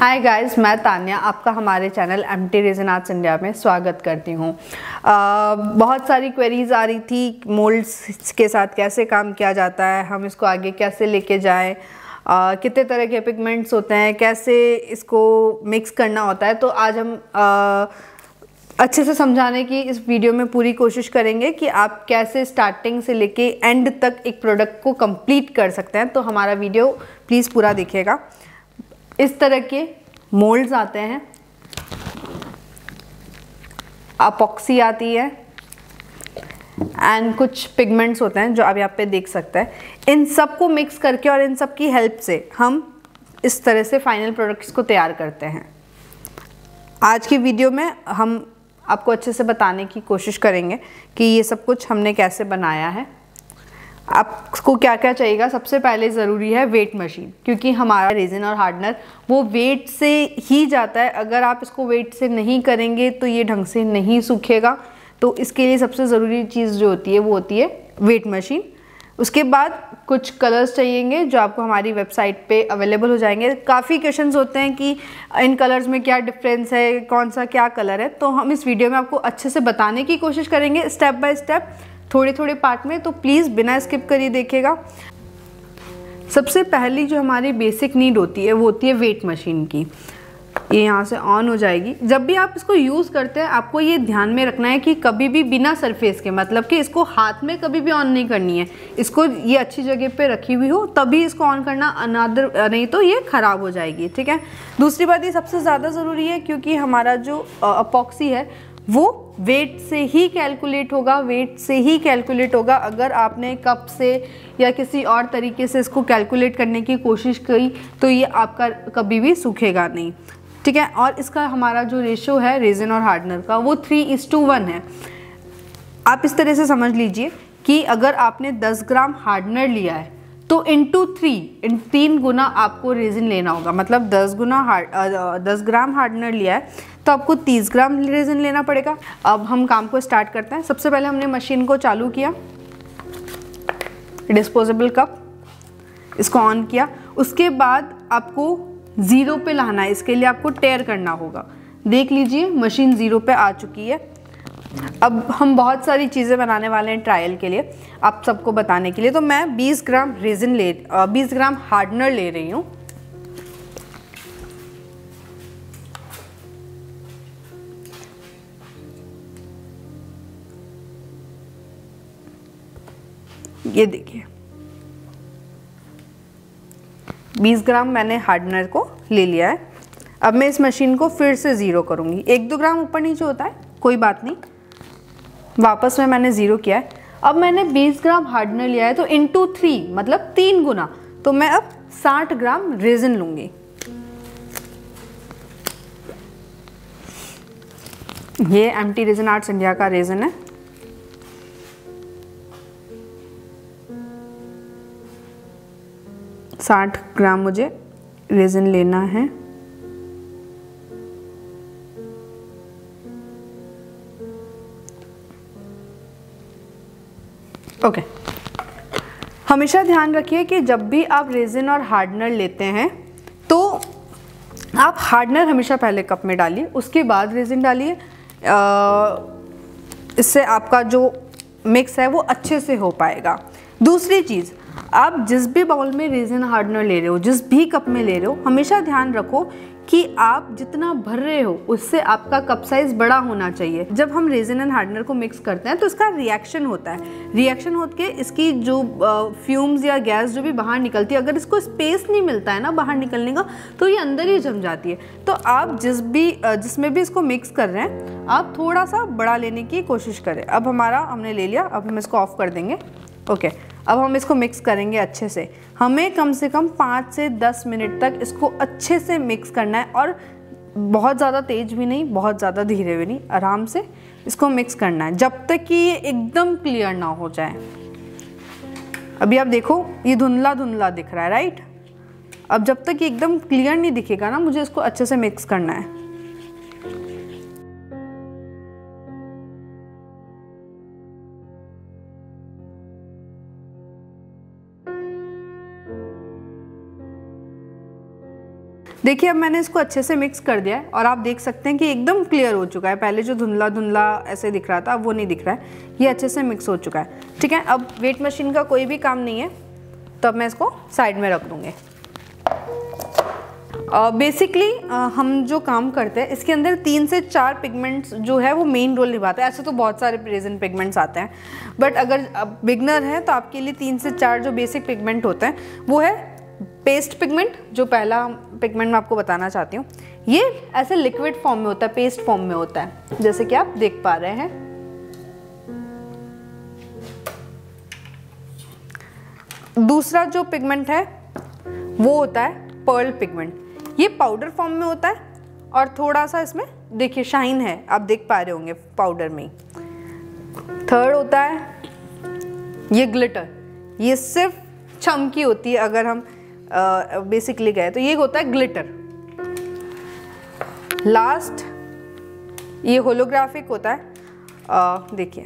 Hi guys, मैं तान्या आपका हमारे channel MT Resin Arts India में स्वागत करती हूँ। बहुत सारी क्वेरीज आ रही थी मोल्ड्स के साथ कैसे काम किया जाता है, हम इसको आगे कैसे लेके जाएं, कितने तरह के पिगमेंट्स होते हैं, कैसे इसको मिक्स करना होता है। तो आज हम अच्छे से समझाने की इस वीडियो में पूरी कोशिश करेंगे कि आप कैसे स्टार्टिंग से लेके एंड तक एक प्रोडक्ट को कंप्लीट कर सकते हैं। तो हमारा वीडियो प्लीज़ पूरा देखिएगा। इस तरह के मोल्ड्स आते हैं, अपॉक्सी आती है एंड कुछ पिगमेंट्स होते हैं जो आप यहाँ पे देख सकते हैं। इन सब को मिक्स करके और इन सब की हेल्प से हम इस तरह से फाइनल प्रोडक्ट्स को तैयार करते हैं। आज की वीडियो में हम आपको अच्छे से बताने की कोशिश करेंगे कि ये सब कुछ हमने कैसे बनाया है। आपको क्या क्या चाहिएगा, सबसे पहले ज़रूरी है वेट मशीन, क्योंकि हमारा रेजिन और हार्डनर वो वेट से ही जाता है। अगर आप इसको वेट से नहीं करेंगे तो ये ढंग से नहीं सूखेगा। तो इसके लिए सबसे ज़रूरी चीज़ जो होती है वो होती है वेट मशीन। उसके बाद कुछ कलर्स चाहिएंगे जो आपको हमारी वेबसाइट पे अवेलेबल हो जाएंगे। काफ़ी क्वेश्चंस होते हैं कि इन कलर्स में क्या डिफरेंस है, कौन सा क्या कलर है, तो हम इस वीडियो में आपको अच्छे से बताने की कोशिश करेंगे स्टेप बाय स्टेप, थोड़े थोड़े पार्ट में। तो प्लीज़ बिना स्किप करिए देखिएगा। सबसे पहली जो हमारी बेसिक नीड होती है वो होती है वेट मशीन की। ये यहाँ से ऑन हो जाएगी। जब भी आप इसको यूज़ करते हैं आपको ये ध्यान में रखना है कि कभी भी बिना सरफेस के, मतलब कि इसको हाथ में कभी भी ऑन नहीं करनी है। इसको ये अच्छी जगह पे रखी हुई हो तभी इसको ऑन करना, अनादर नहीं तो ये ख़राब हो जाएगी। ठीक है। दूसरी बात ये सबसे ज़्यादा ज़रूरी है क्योंकि हमारा जो अपॉक्सी है वो वेट से ही कैलकुलेट होगा, वेट से ही कैलकुलेट होगा। अगर आपने कप से या किसी और तरीके से इसको कैलकुलेट करने की कोशिश की तो ये आपका कभी भी सूखेगा नहीं। ठीक है। और इसका हमारा जो रेशियो है रेजिन और हार्डनर का वो 3:1 है। आप इस तरह से समझ लीजिए कि अगर आपने 10 ग्राम हार्डनर लिया है तो इन 3 गुना आपको रेजिन लेना होगा। मतलब 10 ग्राम हार्डनर लिया है तो आपको 30 ग्राम रेजिन लेना पड़ेगा। अब हम काम को स्टार्ट करते हैं। सबसे पहले हमने मशीन को चालू किया, डिस्पोजेबल कप, इसको ऑन किया। उसके बाद आपको 0 पे लाना है, इसके लिए आपको टेयर करना होगा। देख लीजिए मशीन 0 पे आ चुकी है। अब हम बहुत सारी चीज़ें बनाने वाले हैं ट्रायल के लिए, आप सबको बताने के लिए। तो मैं 20 ग्राम 20 ग्राम हार्डनर ले रही हूँ। ये देखिए 20 ग्राम मैंने हार्डनर को ले लिया है। अब मैं इस मशीन को फिर से 0 करूँगी। 1-2 ग्राम ऊपर नीचे होता है, कोई बात नहीं। वापस में मैंने 0 किया है। अब मैंने 20 ग्राम हार्डनर लिया है तो × 3 मतलब 3 गुना। तो मैं अब 60 ग्राम रेजिन लूँगी। ये MT रेजिन आर्ट्स इंडिया का रेजिन है। तो 60 ग्राम मुझे रेजिन लेना है। ओके। हमेशा ध्यान रखिए कि जब भी आप रेजिन और हार्डनर लेते हैं तो आप हार्डनर हमेशा पहले कप में डालिए, उसके बाद रेजिन डालिए। इससे आपका जो मिक्स है वो अच्छे से हो पाएगा। दूसरी चीज़, आप जिस भी बाउल में रेजिन हार्डनर ले रहे हो, जिस भी कप में ले रहे हो, हमेशा ध्यान रखो कि आप जितना भर रहे हो उससे आपका कप साइज़ बड़ा होना चाहिए। जब हम रेजिन एंड हार्डनर को मिक्स करते हैं तो इसका रिएक्शन होता है। रिएक्शन होके इसकी जो फ्यूम्स या गैस जो भी बाहर निकलती है, अगर इसको स्पेस नहीं मिलता है ना बाहर निकलने का, तो ये अंदर ही जम जाती है। तो आप जिसमें भी इसको मिक्स कर रहे हैं आप थोड़ा सा बड़ा लेने की कोशिश करें। अब हमने ले लिया, अब हम इसको ऑफ कर देंगे। ओके अब हम इसको मिक्स करेंगे अच्छे से। हमें कम से कम 5 से 10 मिनट तक इसको अच्छे से मिक्स करना है, और बहुत ज़्यादा तेज़ भी नहीं, बहुत ज़्यादा धीरे भी नहीं, आराम से इसको मिक्स करना है जब तक कि ये एकदम क्लियर ना हो जाए। अभी आप देखो ये धुंधला धुंधला दिख रहा है, राइट। अब जब तक ये एकदम क्लियर नहीं दिखेगा ना, मुझे इसको अच्छे से मिक्स करना है। देखिए अब मैंने इसको अच्छे से मिक्स कर दिया है और आप देख सकते हैं कि एकदम क्लियर हो चुका है। पहले जो धुंधला धुंधला ऐसे दिख रहा था वो नहीं दिख रहा है, ये अच्छे से मिक्स हो चुका है। ठीक है, अब वेट मशीन का कोई भी काम नहीं है, तो अब मैं इसको साइड में रख दूँगी। बेसिकली हम जो काम करते हैं इसके अंदर 3 से 4 पिगमेंट्स जो है वो मेन रोल निभाते हैं। ऐसे तो बहुत सारे रेजिन पिगमेंट्स आते हैं, बट अगर आप बिगनर हैं तो आपके लिए 3 से 4 जो बेसिक पिगमेंट होते हैं वो है पेस्ट पिगमेंट। जो पहला पिगमेंट मैं आपको बताना चाहती हूँ, ये ऐसे लिक्विड फॉर्म में होता है, पेस्ट फॉर्म में होता है, जैसे कि आप देख पा रहे हैं। दूसरा जो पिगमेंट है वो होता है पर्ल पिगमेंट। ये पाउडर फॉर्म में होता है और थोड़ा सा इसमें देखिए शाइन है, आप देख पा रहे होंगे पाउडर में। थर्ड होता है ये ग्लिटर, ये सिर्फ चमकी होती है। अगर हम बेसिकली गए तो ये होता है ग्लिटर। लास्ट ये होलोग्राफिक होता है। देखिए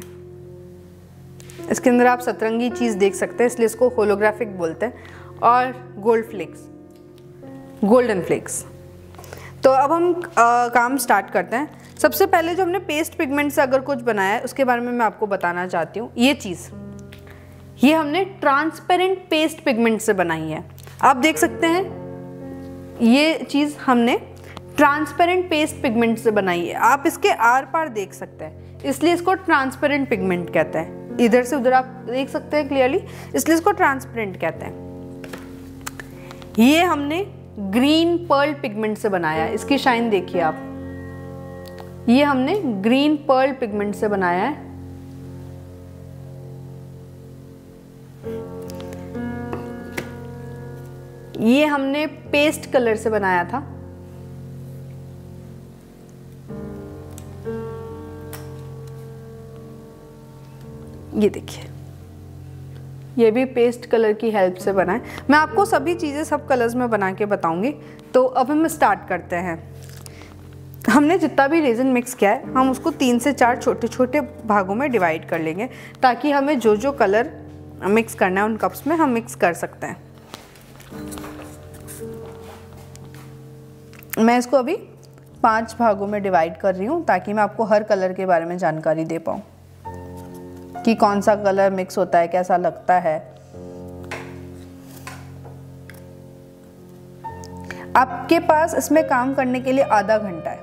इसके अंदर आप सतरंगी चीज़ देख सकते हैं, इसलिए इसको होलोग्राफिक बोलते हैं। और गोल्ड फ्लेक्स, गोल्डन फ्लेक्स। तो अब हम काम स्टार्ट करते हैं। सबसे पहले जो हमने पेस्ट पिगमेंट से अगर कुछ बनाया है उसके बारे में मैं आपको बताना चाहती हूँ। ये चीज़ ये हमने ट्रांसपेरेंट पेस्ट पिगमेंट से बनाई है, आप देख सकते हैं। ये चीज़ हमने ट्रांसपेरेंट पेस्ट पिगमेंट से बनाई है, आप इसके आर पार देख सकते हैं, इसलिए इसको ट्रांसपेरेंट पिगमेंट कहते हैं। इधर से उधर आप देख सकते हैं क्लियरली, इसलिए इसको ट्रांसपेरेंट कहते हैं। ये हमने ग्रीन पर्ल पिगमेंट से बनाया है, इसकी शाइन देखिए आप। ये हमने ग्रीन पर्ल पिगमेंट से बनाया है। ये हमने पेस्ट कलर से बनाया था। ये देखिए ये भी पेस्ट कलर की हेल्प से बना है। मैं आपको सभी चीज़ें सब कलर्स में बना के बताऊंगी। तो अब हम स्टार्ट करते हैं। हमने जितना भी रेजिन मिक्स किया है हम उसको 3 से 4 छोटे छोटे भागों में डिवाइड कर लेंगे, ताकि हमें जो जो कलर मिक्स करना है उन कप्स में हम मिक्स कर सकते हैं। मैं इसको अभी 5 भागों में डिवाइड कर रही हूँ, ताकि मैं आपको हर कलर के बारे में जानकारी दे पाऊँ कि कौन सा कलर मिक्स होता है, कैसा लगता है। आपके पास इसमें काम करने के लिए आधा घंटा है,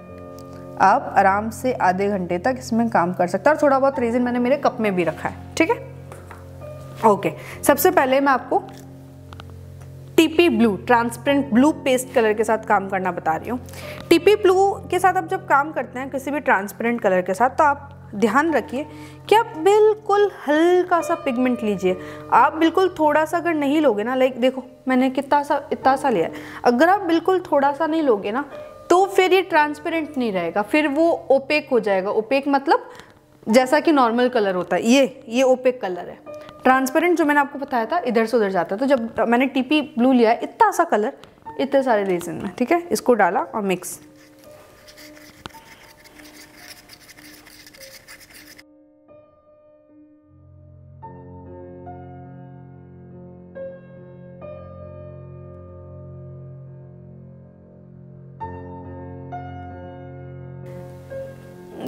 आप आराम से आधे घंटे तक इसमें काम कर सकते हैं। और थोड़ा बहुत रेजिन मैंने मेरे कप में भी रखा है, ठीक है, ओके। सबसे पहले मैं आपको TP blue transparent blue paste colour के साथ काम करना बता रही हूँ। टीपी ब्लू के साथ आप जब काम करते हैं किसी भी ट्रांसपेरेंट कलर के साथ, तो आप ध्यान रखिए कि आप बिल्कुल हल्का सा पिगमेंट लीजिए। आप बिल्कुल थोड़ा सा अगर नहीं लोगे ना, लाइक देखो मैंने कितना सा इतना सा लिया है, अगर आप बिल्कुल थोड़ा सा नहीं लोगे ना तो फिर ये ट्रांसपेरेंट नहीं रहेगा, फिर वो ओपेक हो जाएगा। ओपेक मतलब जैसा कि नॉर्मल कलर होता है, ये ओपेक कलर है। ट्रांसपेरेंट जो मैंने आपको बताया था इधर से उधर जाता है। तो जब मैंने टीपी ब्लू लिया है, इतना सा कलर इतने सारे रेजिन में, ठीक है, इसको डाला और मिक्स।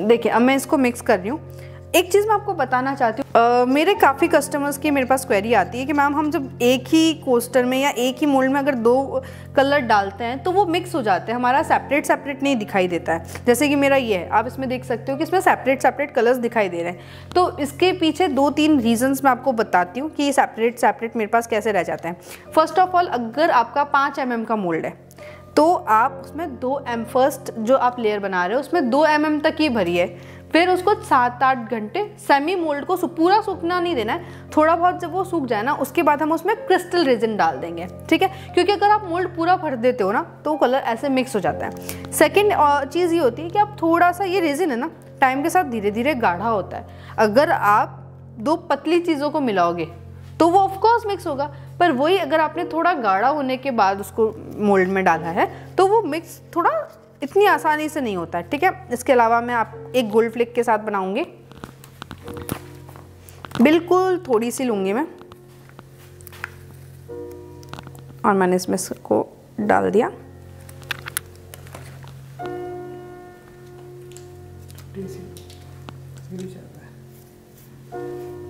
देखिए अब मैं इसको मिक्स कर रही हूँ। एक चीज़ मैं आपको बताना चाहती हूँ, मेरे काफ़ी कस्टमर्स की मेरे पास क्वेरी आती है कि मैम हम जब एक ही कोस्टर में या एक ही मोल्ड में अगर 2 कलर डालते हैं तो वो मिक्स हो जाते हैं, हमारा सेपरेट सेपरेट नहीं दिखाई देता है। जैसे कि मेरा ये है, आप इसमें देख सकते हो कि इसमें सेपरेट सेपरेट कलर्स दिखाई दे रहे हैं। तो इसके पीछे 2-3 रीजंस मैं आपको बताती हूँ कि सेपरेट सेपरेट मेरे पास कैसे रह जाते हैं। फर्स्ट ऑफ ऑल, अगर आपका 5 mm का मोल्ड है तो आप उसमें 2 mm फर्स्ट जो आप लेयर बना रहे हो उसमें 2 mm तक ही भरिए, फिर उसको 7-8 घंटे सेमी मोल्ड को पूरा सूखना नहीं देना है। थोड़ा बहुत जब वो सूख जाए ना उसके बाद हम उसमें क्रिस्टल रेजिन डाल देंगे, ठीक है, क्योंकि अगर आप मोल्ड पूरा भर देते हो ना तो कलर ऐसे मिक्स हो जाता है। सेकेंड चीज़ ये होती है कि आप थोड़ा सा, ये रेजिन है ना टाइम के साथ धीरे धीरे गाढ़ा होता है, अगर आप 2 पतली चीज़ों को मिलाओगे तो वो ऑफकोर्स मिक्स होगा, पर वही अगर आपने थोड़ा गाढ़ा होने के बाद उसको मोल्ड में डाला है तो वो मिक्स थोड़ा इतनी आसानी से नहीं होता है, ठीक है। इसके अलावा मैं आप एक गोल्ड फ्लेक के साथ बनाऊंगी, बिल्कुल थोड़ी सी लूँगी मैं, और मैंने इसमें इसको डाल दिया।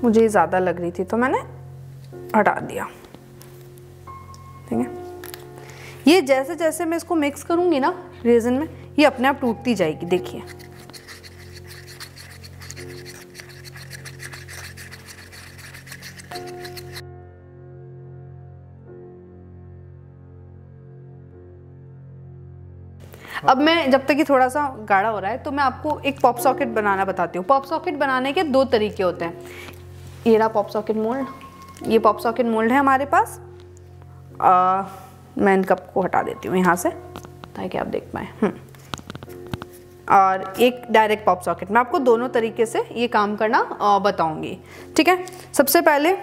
मुझे ज़्यादा लग रही थी तो मैंने हटा दिया। ठीक है, ये जैसे जैसे मैं इसको मिक्स करूँगी ना रेज़िन में, ये अपने आप टूटती जाएगी। देखिए अब मैं, जब तक ये थोड़ा सा गाढ़ा हो रहा है तो मैं आपको एक पॉप सॉकेट बनाना बताती हूँ। पॉप सॉकेट बनाने के दो तरीके होते हैं। ये रहा पॉप सॉकेट मोल्ड, ये पॉप सॉकेट मोल्ड है हमारे पास। मैं इन कप को हटा देती हूँ यहाँ से ताकि आप देख पाएँ। और एक डायरेक्ट पॉप सॉकेट, मैं आपको दोनों तरीके से ये काम करना बताऊँगी। ठीक है, सबसे पहले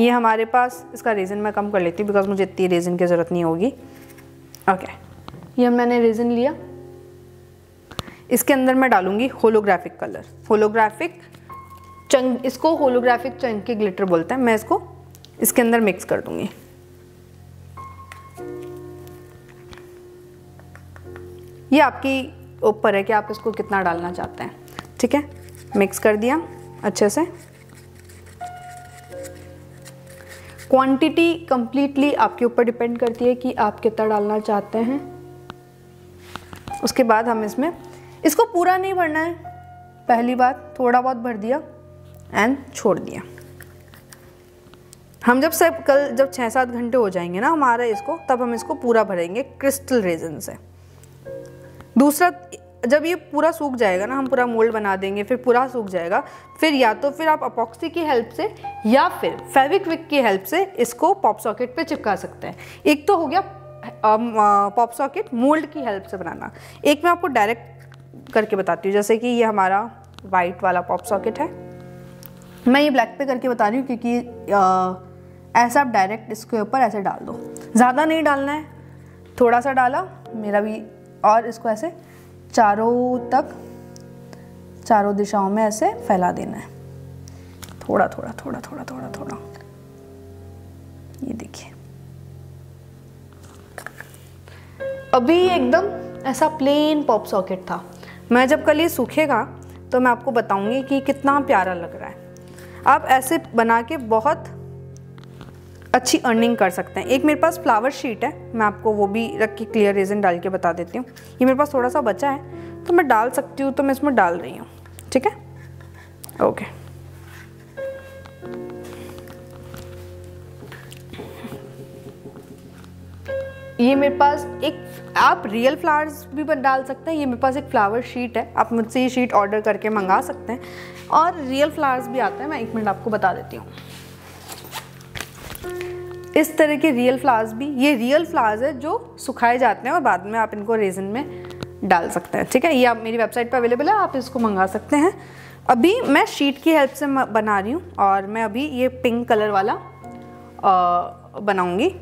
ये हमारे पास, इसका रेज़िन मैं कम कर लेती हूँ बिकॉज मुझे इतनी रेज़िन की ज़रूरत नहीं होगी। ओके, ये मैंने रेज़िन लिया, इसके अंदर मैं डालूंगी होलोग्राफिक कलर। होलोग्राफिक चंक, इसको होलोग्राफिक चंकी ग्लिटर बोलते हैं। मैं इसको इसके अंदर मिक्स कर दूंगी। ये आपकी ऊपर है कि आप इसको कितना डालना चाहते हैं। ठीक है, मिक्स कर दिया अच्छे से। क्वांटिटी कंप्लीटली आपके ऊपर डिपेंड करती है कि आप कितना डालना चाहते हैं। उसके बाद हम इसमें, इसको पूरा नहीं भरना है, पहली बात थोड़ा बहुत भर दिया एंड छोड़ दिया। हम जब सब कल जब 6-7 घंटे हो जाएंगे ना हमारा इसको, तब हम इसको पूरा भरेंगे क्रिस्टल रेज़िन से। दूसरा, जब ये पूरा सूख जाएगा ना, हम पूरा मोल्ड बना देंगे, फिर पूरा सूख जाएगा, फिर या तो फिर आप अपॉक्सी की हेल्प से या फिर फेविक्विक की हेल्प से इसको पॉप सॉकेट पे चिपका सकते हैं। एक तो हो गया पॉप सॉकेट मोल्ड की हेल्प से बनाना, एक मैं आपको डायरेक्ट करके बताती हूँ। जैसे कि ये हमारा वाइट वाला पॉप सॉकेट है, मैं ये ब्लैक पे करके बता रही हूँ क्योंकि ऐसा आप डायरेक्ट इसके ऊपर ऐसे डाल दो, ज़्यादा नहीं डालना है, थोड़ा सा डाला मेरा भी। और इसको ऐसे चारों तक, चारों दिशाओं में ऐसे फैला देना है, थोड़ा थोड़ा थोड़ा थोड़ा थोड़ा थोड़ा। ये देखिए अभी एकदम ऐसा प्लेन पॉप सॉकेट था। मैं जब कल ये सूखेगा तो मैं आपको बताऊंगी कि कितना प्यारा लग रहा है। आप ऐसे बना के बहुत अच्छी अर्निंग कर सकते हैं। एक मेरे पास फ्लावर शीट है, मैं आपको वो भी रख के क्लियर रेज़िन डाल के बता देती हूँ। ये मेरे पास थोड़ा सा बचा है तो मैं डाल सकती हूँ, तो मैं इसमें डाल रही हूँ। ठीक है, ओके। ये मेरे पास एक, आप रियल फ्लावर्स भी डाल सकते हैं। ये मेरे पास एक फ्लावर शीट है, आप मुझसे ये शीट ऑर्डर करके मंगा सकते हैं। और रियल फ्लावर्स भी आते हैं, मैं एक मिनट आपको बता देती हूँ। इस तरह के रियल फ्लावर्स भी, ये रियल फ्लावर्स है जो सुखाए जाते हैं और बाद में आप इनको रेज़िन में डाल सकते हैं। ठीक है, ये आप मेरी वेबसाइट पर अवेलेबल है, आप इसको मंगा सकते हैं। अभी मैं शीट की हेल्प से बना रही हूँ और मैं अभी ये पिंक कलर वाला बनाऊँगी।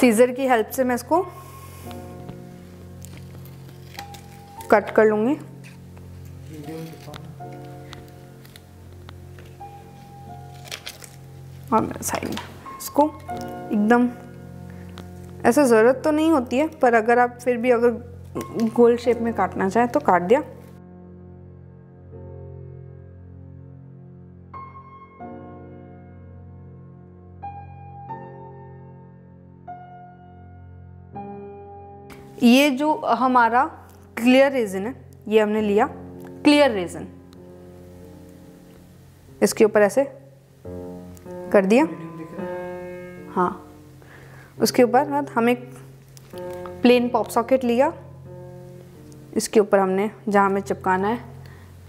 सीजर की हेल्प से मैं इसको कट कर लूंगी। और साइड में इसको एकदम ऐसे, ज़रूरत तो नहीं होती है पर अगर आप फिर भी अगर गोल शेप में काटना चाहें तो काट दिया। ये जो हमारा क्लियर रेज़िन है, ये हमने लिया क्लियर रेज़िन, इसके ऊपर ऐसे कर दिया। हाँ, उसके ऊपर हम एक प्लेन पॉप सॉकेट लिया, इसके ऊपर हमने जहाँ हमें चिपकाना है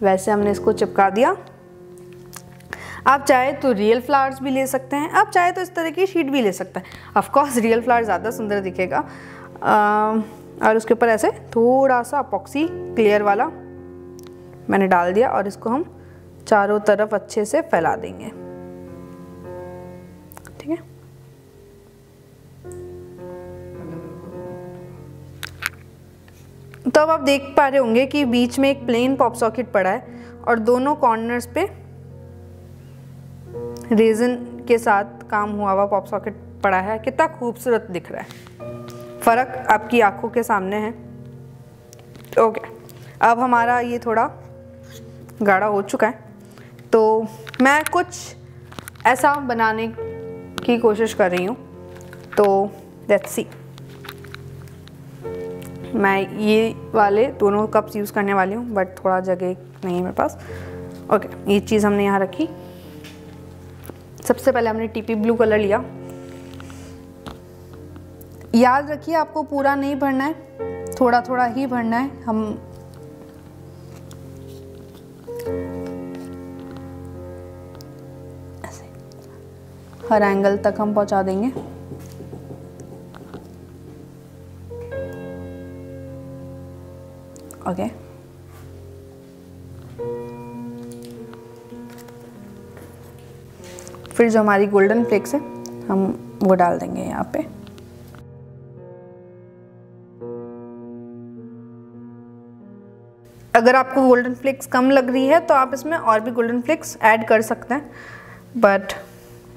वैसे हमने इसको चिपका दिया। आप चाहे तो रियल फ्लावर्स भी ले सकते हैं, आप चाहे तो इस तरह की शीट भी ले सकते हैं। ऑफकोर्स रियल फ्लावर ज़्यादा सुंदर दिखेगा। और उसके ऊपर ऐसे थोड़ा सा अपॉक्सी क्लियर वाला मैंने डाल दिया और इसको हम चारों तरफ अच्छे से फैला देंगे। ठीक है, तो अब आप देख पा रहे होंगे कि बीच में एक प्लेन पॉप सॉकेट पड़ा है और दोनों कॉर्नर्स पे रेज़िन के साथ काम हुआ हुआ पॉप सॉकेट पड़ा है। कितना खूबसूरत दिख रहा है, फ़र्क आपकी आंखों के सामने है। ओके, अब हमारा ये थोड़ा गाढ़ा हो चुका है, तो मैं कुछ ऐसा बनाने की कोशिश कर रही हूँ। तो लेट्स सी, मैं ये वाले दोनों कप्स यूज़ करने वाली हूँ, बट थोड़ा जगह नहीं है मेरे पास। ओके, ये चीज़ हमने यहाँ रखी। सबसे पहले हमने टीपी ब्लू कलर लिया। याद रखिए आपको पूरा नहीं भरना है, थोड़ा थोड़ा ही भरना है। हम ऐसे हर एंगल तक हम पहुंचा देंगे। ओके, फिर जो हमारी गोल्डन फ्लेक्स है हम वो डाल देंगे यहाँ पे। अगर आपको गोल्डन फ्लेक्स कम लग रही है तो आप इसमें और भी गोल्डन फ्लेक्स ऐड कर सकते हैं, बट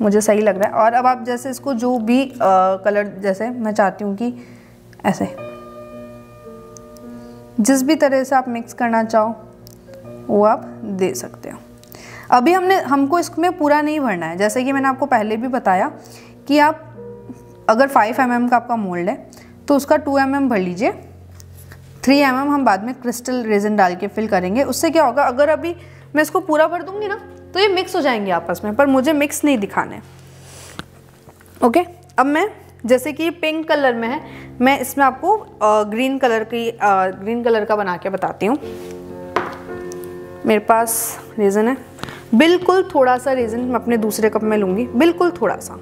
मुझे सही लग रहा है। और अब आप जैसे इसको जो भी कलर, जैसे मैं चाहती हूँ कि ऐसे जिस भी तरह से आप मिक्स करना चाहो वो आप दे सकते हो। अभी हमको इसमें पूरा नहीं भरना है। जैसे कि मैंने आपको पहले भी बताया कि आप अगर 5 mm का आपका मोल्ड है तो उसका 2 mm भर लीजिए, 3 mm हम बाद में क्रिस्टल रेजिन डाल के फिल करेंगे। उससे क्या होगा, अगर अभी मैं इसको पूरा भर दूंगी ना तो ये मिक्स हो जाएंगे आपस में, पर मुझे मिक्स नहीं दिखाने। ओके, अब मैं जैसे कि पिंक कलर में है, मैं इसमें आपको ग्रीन कलर का बना के बताती हूँ। मेरे पास रेजिन है, बिल्कुल थोड़ा सा रेजिन मैं अपने दूसरे कप में लूँगी, बिल्कुल थोड़ा सा।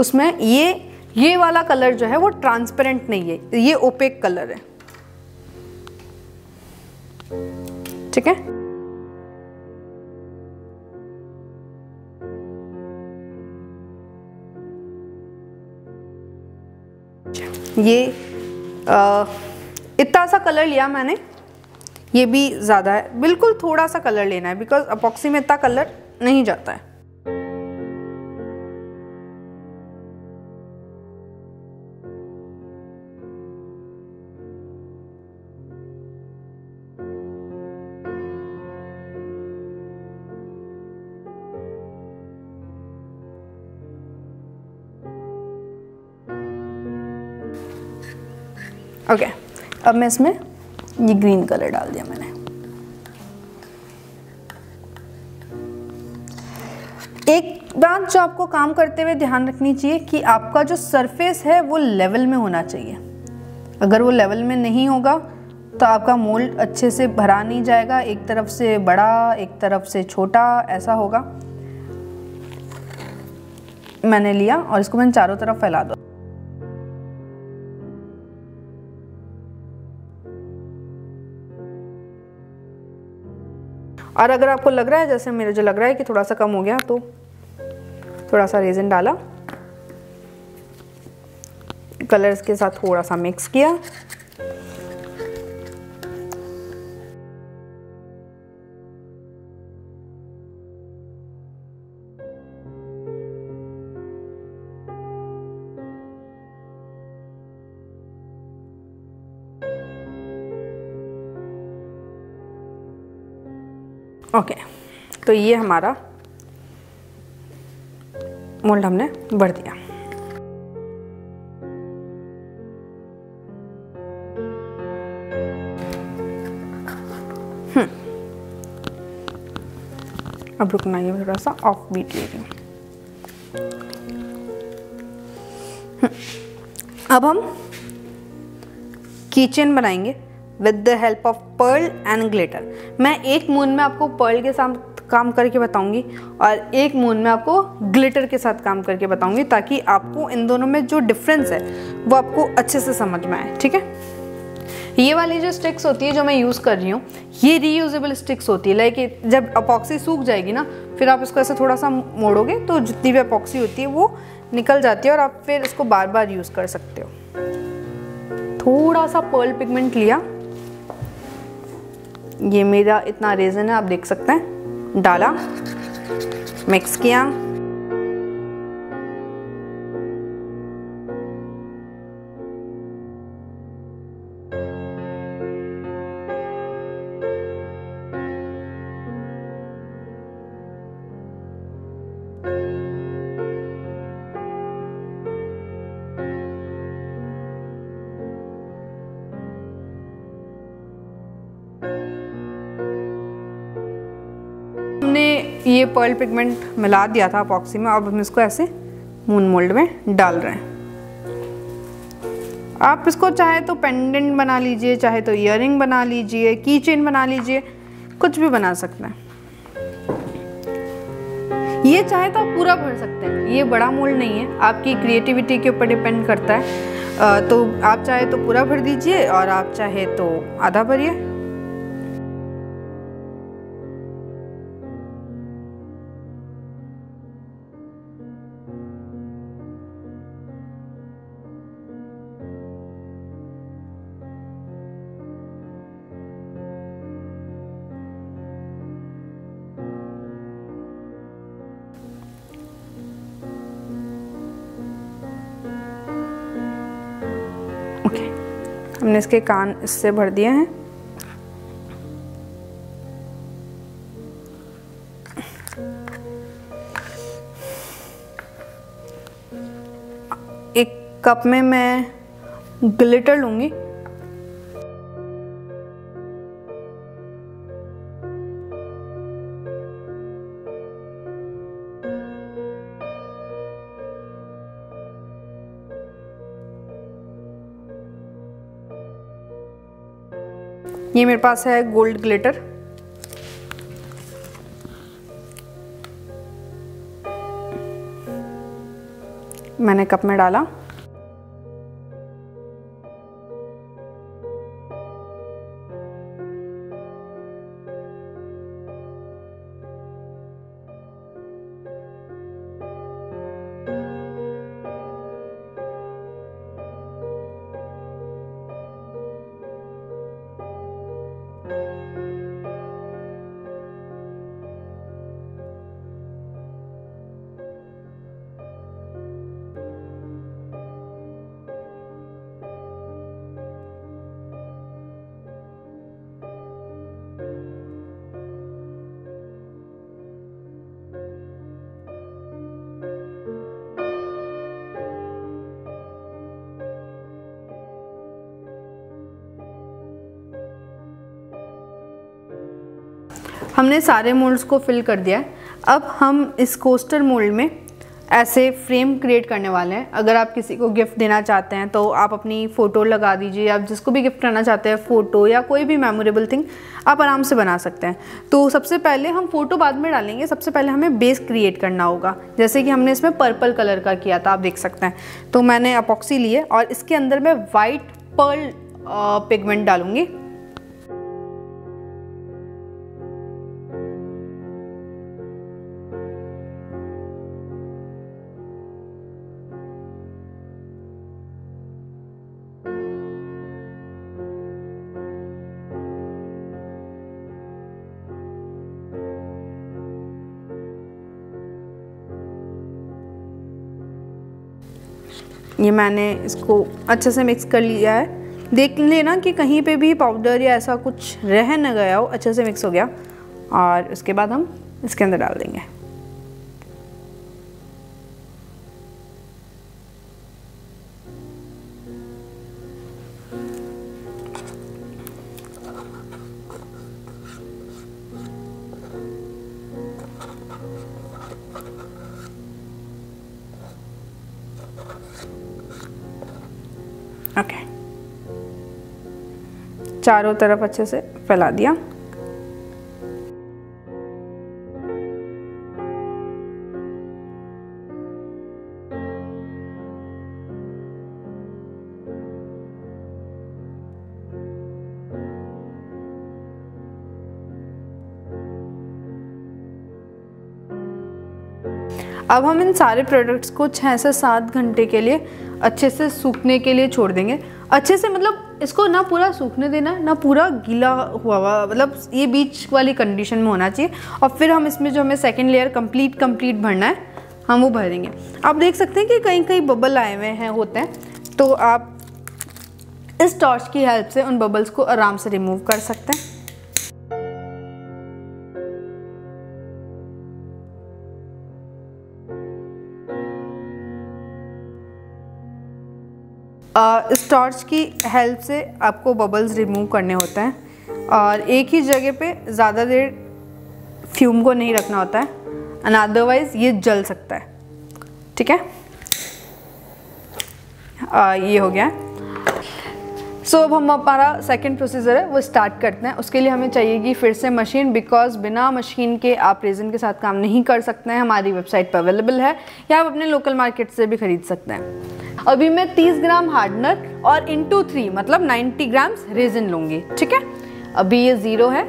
उसमें ये वाला कलर जो है वो ट्रांसपेरेंट नहीं है, ये ओपेक कलर है, ठीक है। ये इतना सा कलर लिया मैंने, ये भी ज़्यादा है। बिल्कुल थोड़ा सा कलर लेना है, बिकॉज अपॉक्सी में इतना कलर नहीं जाता है। ओके, अब मैं इसमें ये ग्रीन कलर डाल दिया मैंने। एक बात जो आपको काम करते हुए ध्यान रखनी चाहिए कि आपका जो सरफेस है वो लेवल में होना चाहिए। अगर वो लेवल में नहीं होगा तो आपका मोल्ड अच्छे से भरा नहीं जाएगा, एक तरफ से बड़ा एक तरफ से छोटा ऐसा होगा। मैंने लिया और इसको मैंने चारों तरफ फैला दो। और अगर आपको लग रहा है, जैसे मेरे जो लग रहा है कि थोड़ा सा कम हो गया, तो थोड़ा सा रेजिन डाला, कलर्स के साथ थोड़ा सा मिक्स किया। ओके, तो ये हमारा मोल्ड हमने भर दिया। अब रुकना, ये थोड़ा सा ऑफ बीट ले रही हूँ। अब हम किचन बनाएंगे with the help of pearl and glitter. मैं एक मून में आपको पर्ल के साथ काम करके बताऊंगी और एक मून में आपको ग्लिटर के साथ काम करके बताऊंगी, ताकि आपको इन दोनों में जो डिफरेंस है वो आपको अच्छे से समझ में आए, ठीक है। ये वाली जो स्टिक्स होती है जो मैं यूज़ कर रही हूँ, ये रीयूजेबल स्टिक्स होती है। लाइक जब अपॉक्सी सूख जाएगी ना, फिर आप इसको ऐसे थोड़ा सा मोड़ोगे तो जितनी भी अपॉक्सी होती है वो निकल जाती है और आप फिर इसको बार बार यूज़ कर सकते हो। थोड़ा सा पर्ल पिगमेंट लिया, ये मेरा इतना रेजिन है, आप देख सकते हैं, डाला, मिक्स किया। ये पर्ल पिगमेंट मिला दिया था अपॉक्सी में। अब हम इसको ऐसे मून मोल्ड में डाल रहे हैं। आप इसको चाहे तो पेंडेंट बना लीजिए, चाहे तो इयररिंग बना लीजिए, की चेन बना लीजिए, कुछ भी बना सकते हैं। ये चाहे तो आप पूरा भर सकते हैं, ये बड़ा मोल्ड नहीं है, आपकी क्रिएटिविटी के ऊपर डिपेंड करता है। तो आप चाहे तो पूरा भर दीजिए और आप चाहे तो आधा भरिए। हमने इसके कान इससे भर दिए हैं। एक कप में मैं ग्लिटर लूंगी। ये मेरे पास है गोल्ड ग्लिटर। मैंने कप में डाला। हमने सारे मोल्ड्स को फिल कर दिया है। अब हम इस कोस्टर मोल्ड में ऐसे फ्रेम क्रिएट करने वाले हैं। अगर आप किसी को गिफ्ट देना चाहते हैं तो आप अपनी फ़ोटो लगा दीजिए, आप जिसको भी गिफ्ट करना चाहते हैं फ़ोटो या कोई भी मेमोरेबल थिंग आप आराम से बना सकते हैं। तो सबसे पहले हम फ़ोटो बाद में डालेंगे, सबसे पहले हमें बेस क्रिएट करना होगा। जैसे कि हमने इसमें पर्पल कलर का किया था, आप देख सकते हैं। तो मैंने अपॉक्सी लिए और इसके अंदर मैं वाइट पर्ल पिगमेंट डालूँगी। ये मैंने इसको अच्छे से मिक्स कर लिया है। देख लेना कि कहीं पे भी पाउडर या ऐसा कुछ रह न गया हो, अच्छे से मिक्स हो गया। और उसके बाद हम इसके अंदर डाल देंगे। चारों तरफ अच्छे से फैला दिया। अब हम इन सारे प्रोडक्ट्स को 6 से 7 घंटे के लिए अच्छे से सूखने के लिए छोड़ देंगे। अच्छे से मतलब इसको ना पूरा सूखने देना है, ना पूरा गीला हुआ हुआ, मतलब ये बीच वाली कंडीशन में होना चाहिए। और फिर हम इसमें जो हमें सेकंड लेयर कंप्लीट भरना है हम वो भरेंगे। आप देख सकते हैं कि कहीं कहीं बबल आए हुए हैं होते हैं, तो आप इस टॉर्च की हेल्प से उन बबल्स को आराम से रिमूव कर सकते हैं। इस टॉर्च की हेल्प से आपको बबल्स रिमूव करने होते हैं और एक ही जगह पे ज़्यादा देर फ्यूम को नहीं रखना होता है, एंड अदरवाइज ये जल सकता है। ठीक है, ये हो गया। सो अब हम हमारा सेकेंड प्रोसीजर है वो स्टार्ट करते हैं। उसके लिए हमें चाहिएगी फिर से मशीन, बिकॉज बिना मशीन के आप रेजिन के साथ काम नहीं कर सकते हैं। हमारी वेबसाइट पर अवेलेबल है या आप अपने लोकल मार्केट से भी खरीद सकते हैं। अभी मैं 30 ग्राम हार्डनर और इंटू 3 मतलब 90 ग्राम्स रेजिन लूँगी। ठीक है, अभी ये 0 है।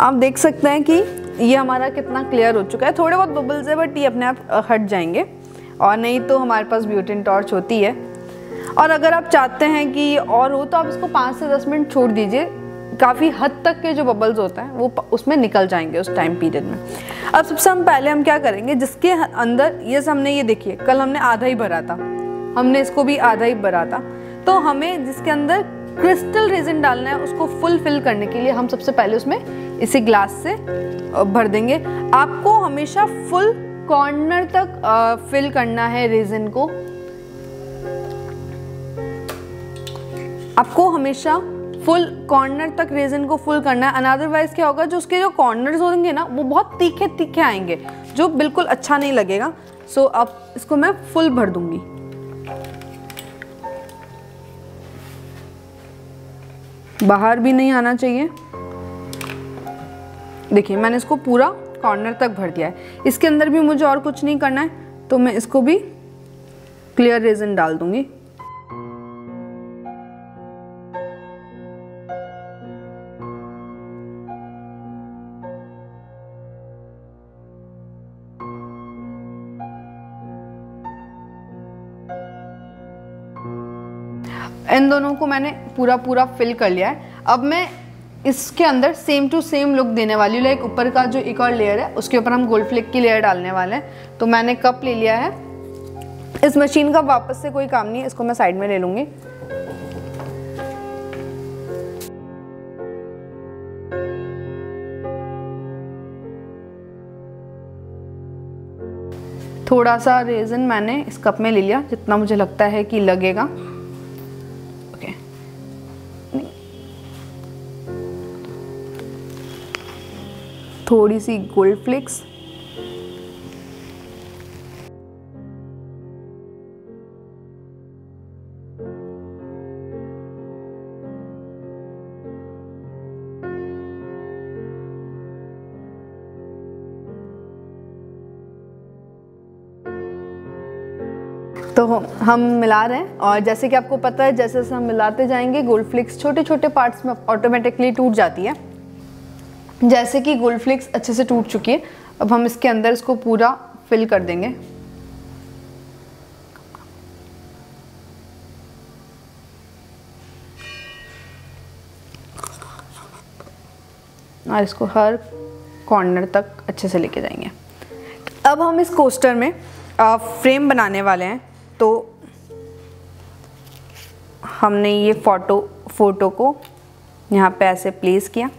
आप देख सकते हैं कि ये हमारा कितना क्लियर हो चुका है। थोड़े बहुत बबल्स है बट ये अपने आप हट जाएंगे, और नहीं तो हमारे पास ब्यूटेन टॉर्च होती है। और अगर आप चाहते हैं कि और हो तो आप इसको 5 से 10 मिनट छोड़ दीजिए, काफ़ी हद तक के जो बबल्स होते हैं वो उसमें निकल जाएंगे उस टाइम पीरियड में। अब सबसे पहले हम क्या करेंगे, जिसके अंदर ये हमने ये देखिए कल हमने आधा ही भरा था, हमने इसको भी आधा ही भरा था, तो हमें जिसके अंदर क्रिस्टल रेजिन डालना है उसको फुल फिल करने के लिए हम सबसे पहले उसमें इसी ग्लास से भर देंगे। आपको हमेशा फुल कॉर्नर तक फिल करना है रेजिन को, आपको हमेशा फुल कॉर्नर तक रेजिन को फुल करना है। अदरवाइज क्या होगा, जो उसके जो कॉर्नर्स होंगे ना वो बहुत तीखे तीखे आएंगे, जो बिल्कुल अच्छा नहीं लगेगा। सो अब इसको मैं फुल भर दूंगी। बाहर भी नहीं आना चाहिए। देखिए मैंने इसको पूरा कॉर्नर तक भर दिया है, इसके अंदर भी मुझे और कुछ नहीं करना है, तो मैं इसको भी क्लियर रेजिन डाल दूंगी। इन दोनों को मैंने पूरा पूरा फिल कर लिया है। अब मैं इसके अंदर सेम टू सेम लुक देने वाली हूँ। लाइक ऊपर का जो एक और लेयर है उसके ऊपर हम गोल्ड फ्लेक की लेयर डालने वाले हैं, तो मैंने कप ले लिया है। इस मशीन का वापस से कोई काम नहीं है, इसको मैं साइड में ले लूँगी। थोड़ा सा रेजिन मैंने इस कप में ले लिया जितना मुझे लगता है कि लगेगा। थोड़ी सी गोल्ड फ्लेक्स, तो हम मिला रहे हैं। और जैसे कि आपको पता है जैसे जैसे हम मिलाते जाएंगे गोल्ड फ्लेक्स छोटे छोटे पार्ट्स में ऑटोमेटिकली टूट जाती है। जैसे कि गोल्ड फ्लेक्स अच्छे से टूट चुकी है, अब हम इसके अंदर इसको पूरा फिल कर देंगे। और इसको हर कॉर्नर तक अच्छे से लेके जाएंगे। अब हम इस कोस्टर में फ्रेम बनाने वाले हैं, तो हमने ये फोटो को यहाँ पे ऐसे प्लेस किया।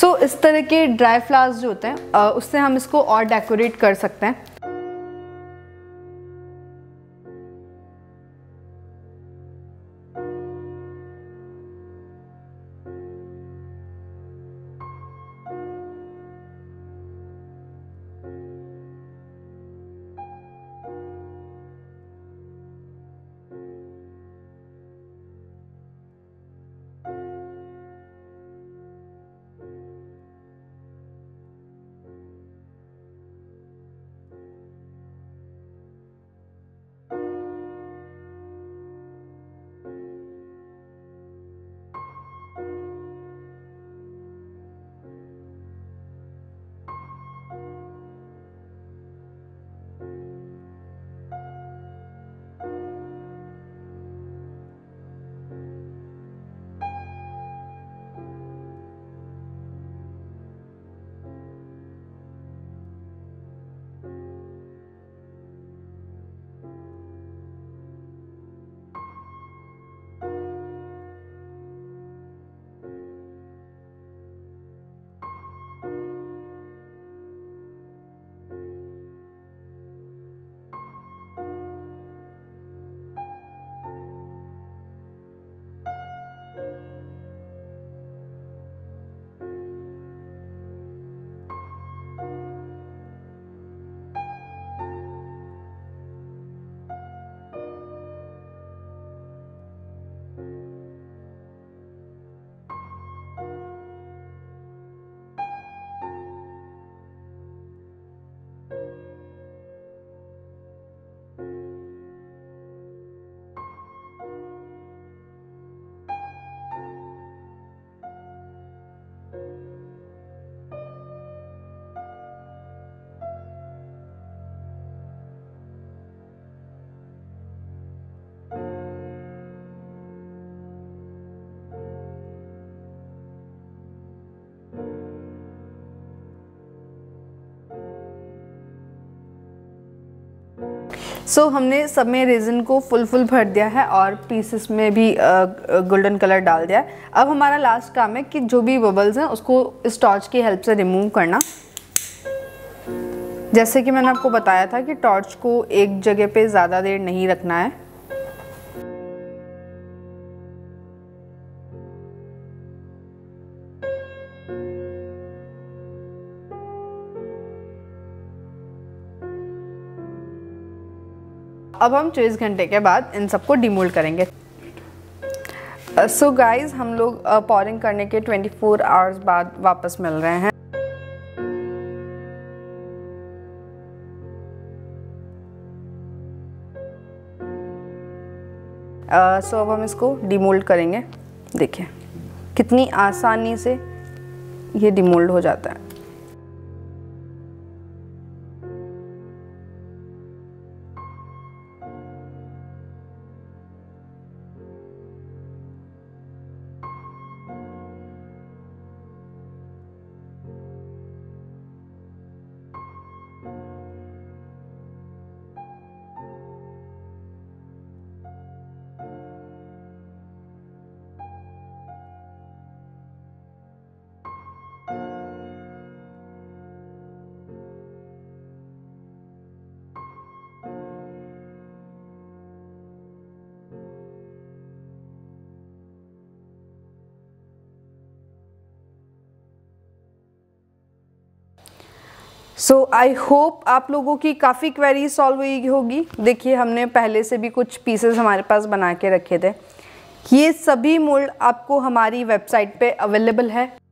सो इस तरह के ड्राई फ्लावर्स जो होते हैं उससे हम इसको और डेकोरेट कर सकते हैं। सो हमने सब में रेजिन को फुल भर दिया है और पीसेस में भी गोल्डन कलर डाल दिया है। अब हमारा लास्ट काम है कि जो भी बबल्स हैं उसको टॉर्च की हेल्प से रिमूव करना। जैसे कि मैंने आपको बताया था कि टॉर्च को एक जगह पे ज़्यादा देर नहीं रखना है। अब हम 24 घंटे के बाद इन सबको डीमोल्ड करेंगे। सो गाइज हम लोग पॉलिंग करने के 24 आवर्स बाद वापस मिल रहे हैं। सो अब हम इसको डीमोल्ड करेंगे। देखिए कितनी आसानी से ये डीमोल्ड हो जाता है। सो आई होप आप लोगों की काफ़ी क्वेरी सॉल्व हुई होगी। देखिए हमने पहले से भी कुछ पीसेस हमारे पास बना के रखे थे। ये सभी मोल्ड आपको हमारी वेबसाइट पे अवेलेबल है।